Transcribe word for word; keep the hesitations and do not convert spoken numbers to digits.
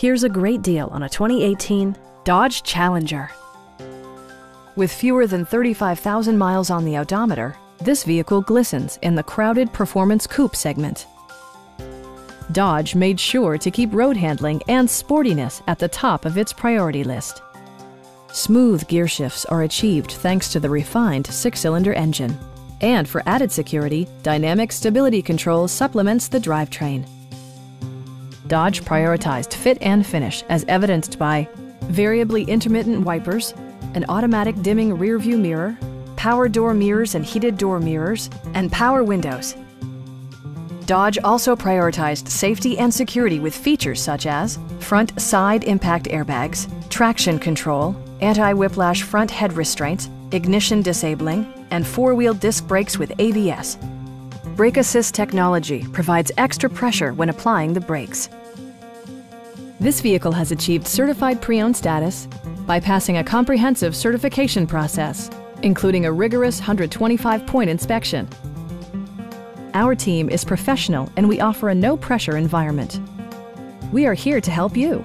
Here's a great deal on a twenty eighteen Dodge Challenger. With fewer than thirty-five thousand miles on the odometer, this vehicle glistens in the crowded performance coupe segment. Dodge made sure to keep road handling and sportiness at the top of its priority list. Smooth gear shifts are achieved thanks to the refined six-cylinder engine. And for added security, dynamic stability control supplements the drivetrain. Dodge prioritized fit and finish as evidenced by variably intermittent wipers, an automatic dimming rearview mirror, power door mirrors and heated door mirrors, and power windows. Dodge also prioritized safety and security with features such as front side impact airbags, traction control, anti-whiplash front head restraints, ignition disabling, and four-wheel disc brakes with A B S. Brake assist technology provides extra pressure when applying the brakes. This vehicle has achieved Certified Pre-Owned status by passing a comprehensive certification process, including a rigorous one hundred twenty-five point inspection. Our team is professional and we offer a no-pressure environment. We are here to help you.